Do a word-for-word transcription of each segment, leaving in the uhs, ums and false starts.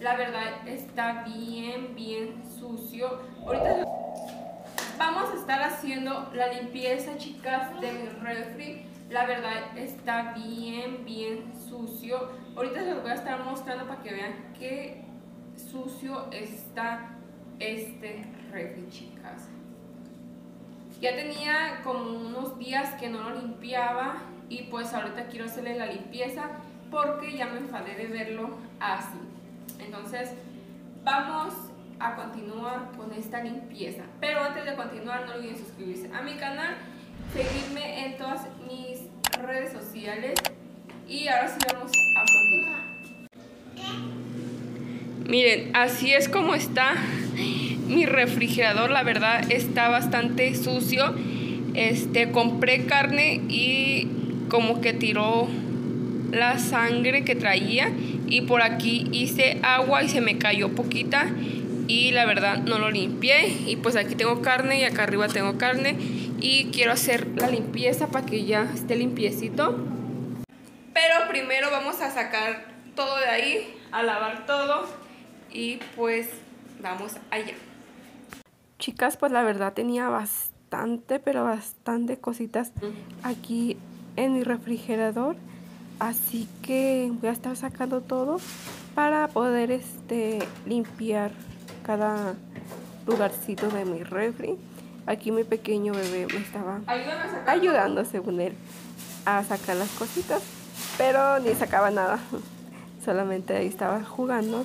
La verdad está bien, bien sucio. Ahorita vamos a estar haciendo la limpieza, chicas, de mi refri. La verdad está bien, bien sucio. Ahorita se los voy a estar mostrando para que vean qué sucio está este refri, chicas. Ya tenía como unos días que no lo limpiaba y pues ahorita quiero hacerle la limpieza porque ya me enfadé de verlo así. Entonces vamos a continuar con esta limpieza. Pero antes de continuar, no olviden suscribirse a mi canal, seguirme en todas mis redes sociales. Y ahora sí vamos a continuar. Miren, así es como está mi refrigerador. La verdad está bastante sucio. Este, compré carne y como que tiró la sangre que traía, y por aquí hice agua y se me cayó poquita y la verdad no lo limpié. Y pues aquí tengo carne y acá arriba tengo carne y quiero hacer la limpieza para que ya esté limpiecito. Pero primero vamos a sacar todo de ahí, a lavar todo y pues vamos allá. Chicas, pues la verdad tenía bastante, pero bastante cositas aquí en mi refrigerador. Así que voy a estar sacando todo para poder este, limpiar cada lugarcito de mi refri. Aquí mi pequeño bebé me estaba ayudando, según él, a sacar las cositas, pero ni sacaba nada. Solamente ahí estaba jugando.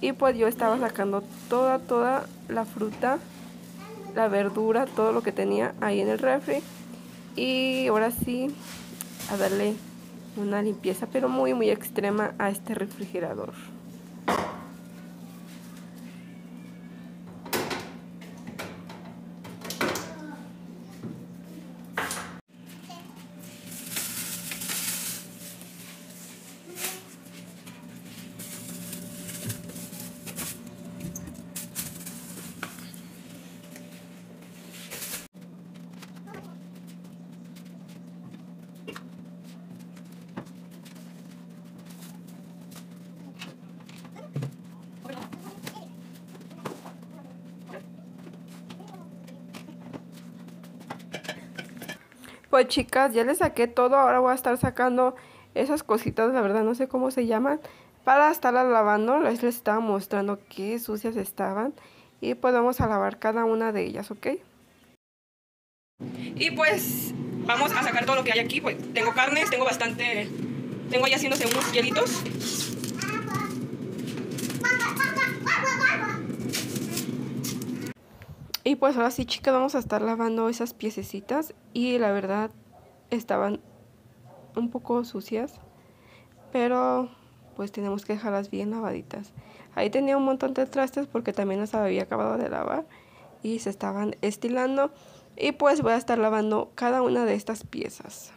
Y pues yo estaba sacando toda, toda la fruta, la verdura, todo lo que tenía ahí en el refri. Y ahora sí, a darle una limpieza, pero muy muy extrema, a este refrigerador. Pues chicas, ya les saqué todo, ahora voy a estar sacando esas cositas, la verdad no sé cómo se llaman, para estarlas lavando. Les estaba mostrando qué sucias estaban y pues vamos a lavar cada una de ellas, ¿ok? Y pues vamos a sacar todo lo que hay aquí, pues tengo carnes, tengo bastante, tengo ahí haciéndose unos hielitos. Y pues ahora sí, chicas, vamos a estar lavando esas piececitas y la verdad estaban un poco sucias, pero pues tenemos que dejarlas bien lavaditas. Ahí tenía un montón de trastes porque también las había acabado de lavar y se estaban estilando, y pues voy a estar lavando cada una de estas piezas.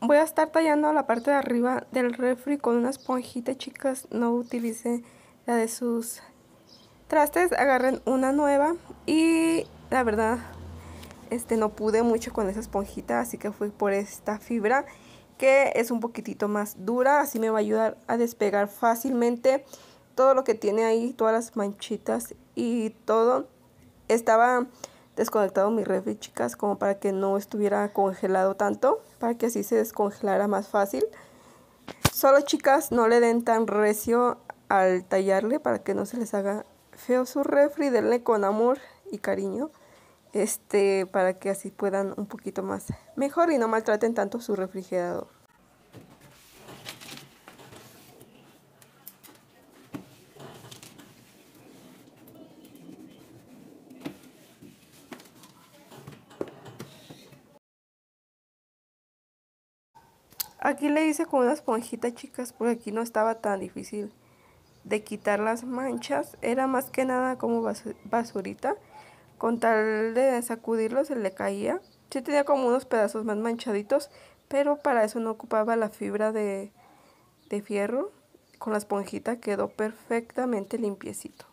Voy a estar tallando la parte de arriba del refri con una esponjita, chicas. No utilicen la de sus trastes, agarren una nueva. Y la verdad, este no pude mucho con esa esponjita, así que fui por esta fibra que es un poquitito más dura. Así me va a ayudar a despegar fácilmente todo lo que tiene ahí, todas las manchitas y todo. Estaba desconectado mi refri, chicas, como para que no estuviera congelado tanto, para que así se descongelara más fácil. Solo, chicas, no le den tan recio al tallarle para que no se les haga feo su refri. Denle con amor y cariño, este, para que así puedan un poquito más mejor y no maltraten tanto su refrigerador. Aquí le hice con una esponjita, chicas, porque aquí no estaba tan difícil de quitar las manchas. Era más que nada como basurita. Con tal de sacudirlo se le caía. Sí tenía como unos pedazos más manchaditos, pero para eso no ocupaba la fibra de, de fierro. Con la esponjita quedó perfectamente limpiecito.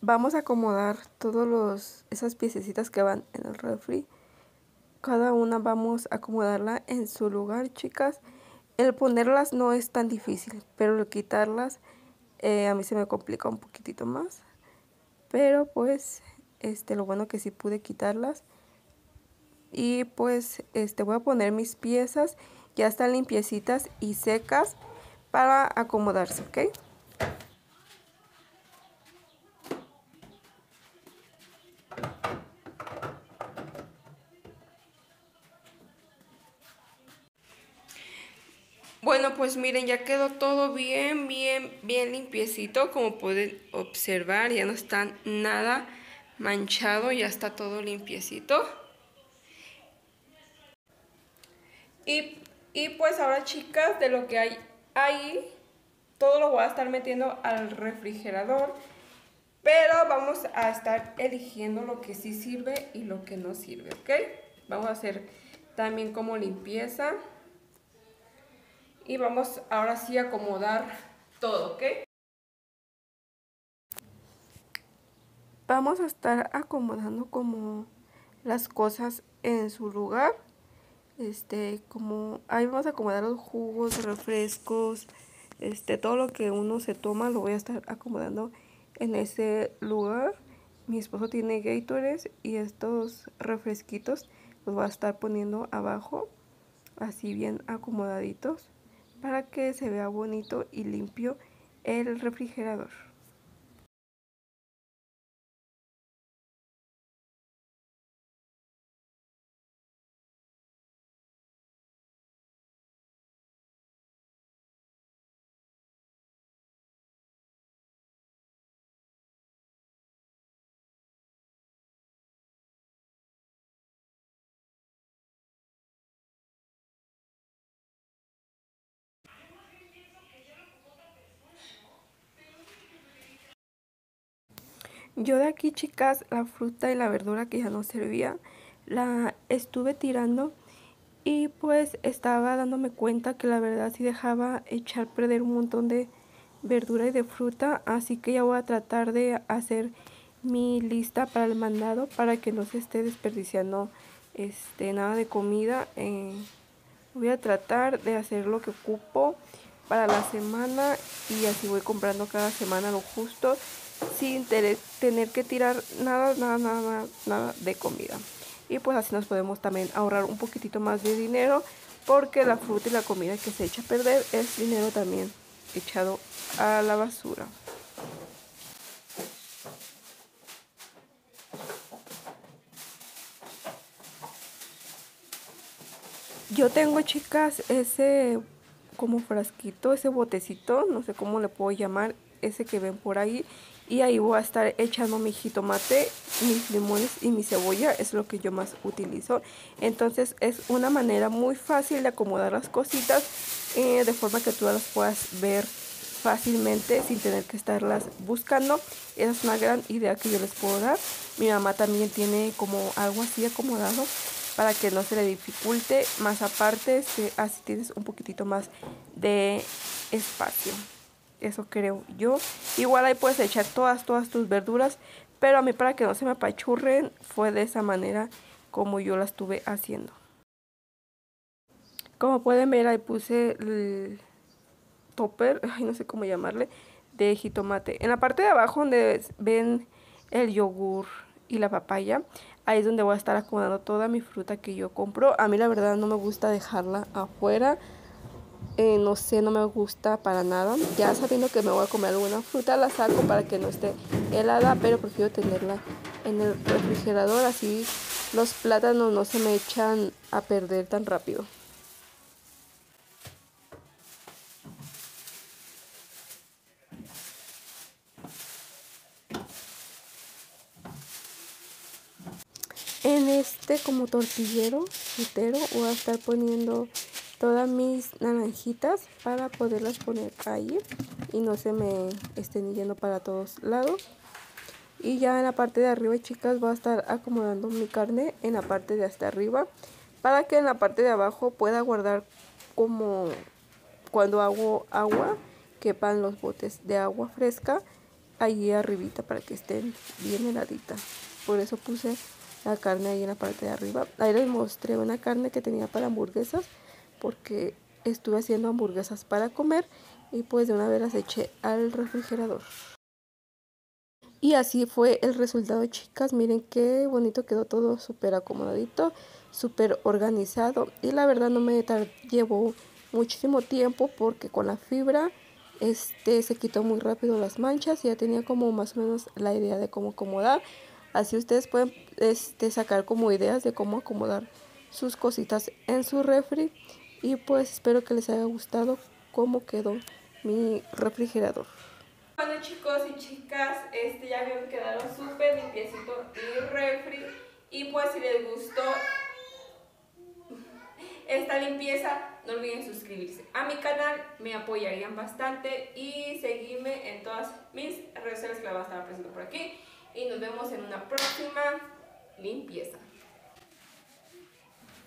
Vamos a acomodar todas esas piececitas que van en el refri. Cada una vamos a acomodarla en su lugar, chicas. El ponerlas no es tan difícil, pero el quitarlas eh, a mí se me complica un poquitito más. Pero pues este, lo bueno que sí pude quitarlas. Y pues este, voy a poner mis piezas. Ya están limpiecitas y secas para acomodarse, ¿ok? Bueno, pues miren, ya quedó todo bien, bien, bien limpiecito. Como pueden observar, ya no está nada manchado, ya está todo limpiecito. Y, y pues ahora, chicas, de lo que hay ahí, todo lo voy a estar metiendo al refrigerador. Pero vamos a estar eligiendo lo que sí sirve y lo que no sirve, ¿ok? Vamos a hacer también como limpieza. Y vamos ahora sí a acomodar todo, ¿ok? Vamos a estar acomodando como las cosas en su lugar. Este, como ahí vamos a acomodar los jugos, refrescos, este, todo lo que uno se toma lo voy a estar acomodando en ese lugar. Mi esposo tiene Gatorade y estos refresquitos los va a estar poniendo abajo, así bien acomodaditos, para que se vea bonito y limpio el refrigerador. Yo de aquí, chicas, la fruta y la verdura que ya no servía, la estuve tirando y pues estaba dándome cuenta que la verdad sí dejaba echar perder un montón de verdura y de fruta. Así que ya voy a tratar de hacer mi lista para el mandado para que no se esté desperdiciando este, nada de comida. Eh, voy a tratar de hacer lo que ocupo para la semana y así voy comprando cada semana lo justo, sin tener que tirar nada, nada, nada, nada de comida. Y pues así nos podemos también ahorrar un poquitito más de dinero, porque la fruta y la comida que se echa a perder es dinero también echado a la basura. Yo tengo, chicas, ese como frasquito, ese botecito, no sé cómo le puedo llamar, ese que ven por ahí, y ahí voy a estar echando mi jitomate, mis limones y mi cebolla. Es lo que yo más utilizo. Entonces es una manera muy fácil de acomodar las cositas, eh, de forma que tú las puedas ver fácilmente sin tener que estarlas buscando. Esa es una gran idea que yo les puedo dar. Mi mamá también tiene como algo así acomodado para que no se le dificulte. Más aparte, que así tienes un poquitito más de espacio. Eso creo yo. Igual ahí puedes echar todas, todas tus verduras, pero a mí para que no se me apachurren fue de esa manera como yo la estuve haciendo. Como pueden ver, ahí puse el topper, ay, no sé cómo llamarle, de jitomate. En la parte de abajo donde ven el yogur y la papaya, ahí es donde voy a estar acomodando toda mi fruta que yo compro. A mí la verdad no me gusta dejarla afuera. eh, no sé, no me gusta para nada. Ya sabiendo que me voy a comer alguna fruta, la saco para que no esté helada, pero prefiero tenerla en el refrigerador, así los plátanos no se me echan a perder tan rápido. En este como tortillero, frutero, voy a estar poniendo todas mis naranjitas para poderlas poner ahí y no se me estén yendo para todos lados. Y ya en la parte de arriba, chicas, voy a estar acomodando mi carne en la parte de hasta arriba para que en la parte de abajo pueda guardar, como cuando hago agua, quepan los botes de agua fresca ahí arribita para que estén bien heladitas. Por eso puse la carne ahí en la parte de arriba. Ahí les mostré una carne que tenía para hamburguesas, porque estuve haciendo hamburguesas para comer y pues de una vez las eché al refrigerador. Y así fue el resultado, chicas. Miren qué bonito quedó todo, súper acomodadito, súper organizado. Y la verdad no me llevó muchísimo tiempo porque con la fibra este se quitó muy rápido las manchas y ya tenía como más o menos la idea de cómo acomodar. Así ustedes pueden este, sacar como ideas de cómo acomodar sus cositas en su refri. Y pues espero que les haya gustado cómo quedó mi refrigerador. Bueno, chicos y chicas, este ya vieron que quedaron súper limpiecito mi refri. Y pues si les gustó esta limpieza, no olviden suscribirse a mi canal, me apoyarían bastante. Y seguirme en todas mis redes sociales que las voy a estar presentando por aquí. Y nos vemos en una próxima limpieza.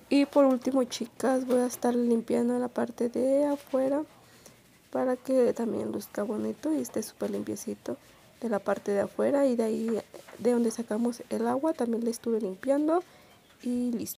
Y por último, chicas, voy a estar limpiando la parte de afuera para que también luzca bonito y esté súper limpiecito de la parte de afuera. Y de ahí de donde sacamos el agua también le estuve limpiando y listo.